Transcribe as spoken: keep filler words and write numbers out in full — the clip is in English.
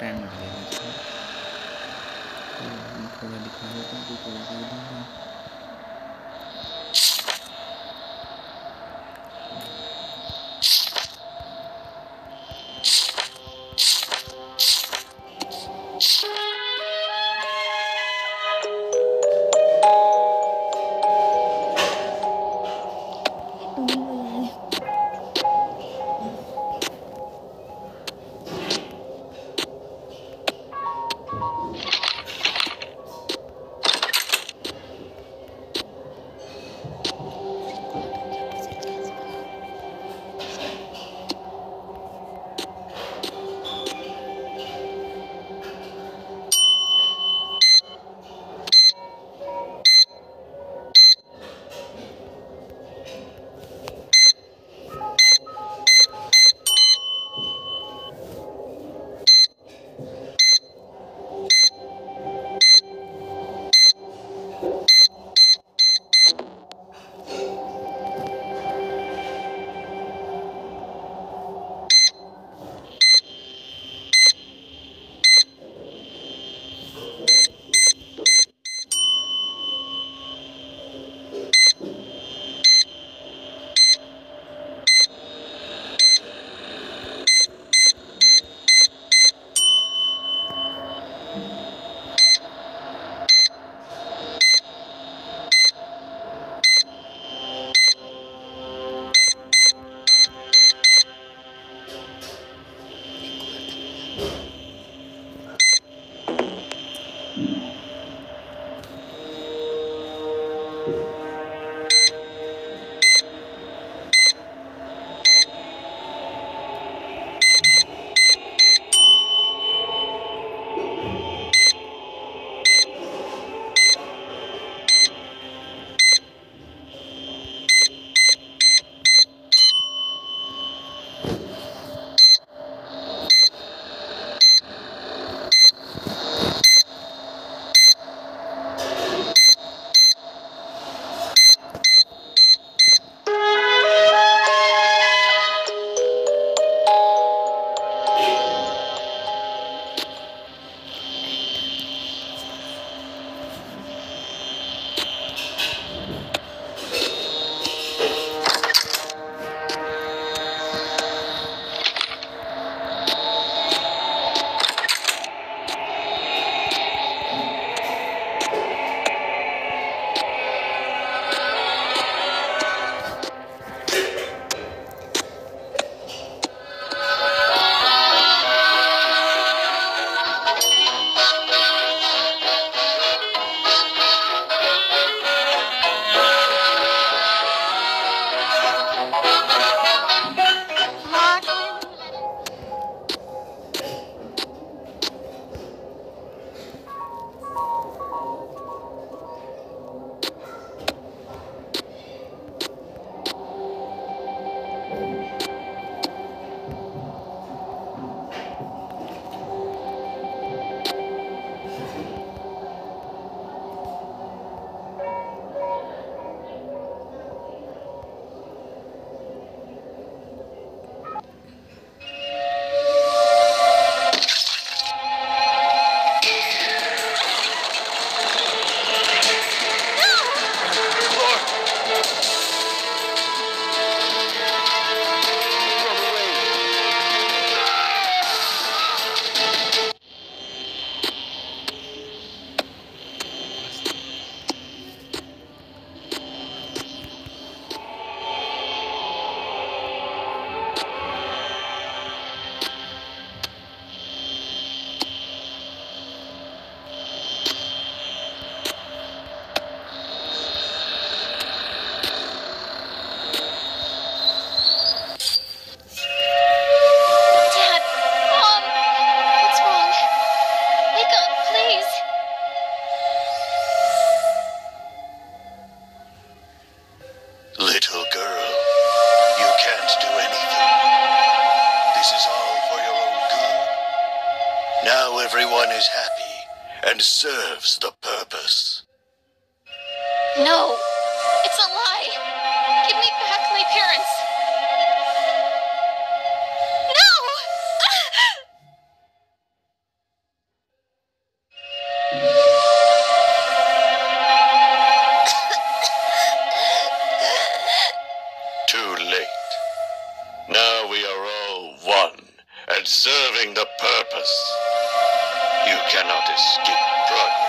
Time लगेगा इसमें, तो हम थोड़ा दिखा देते हैं कि थोड़ा कर देंगे। Everyone is happy and serves the purpose. No, it's a lie. Give me back my parents. No! fight. Now we are all one, and serving the purpose. You cannot escape progress.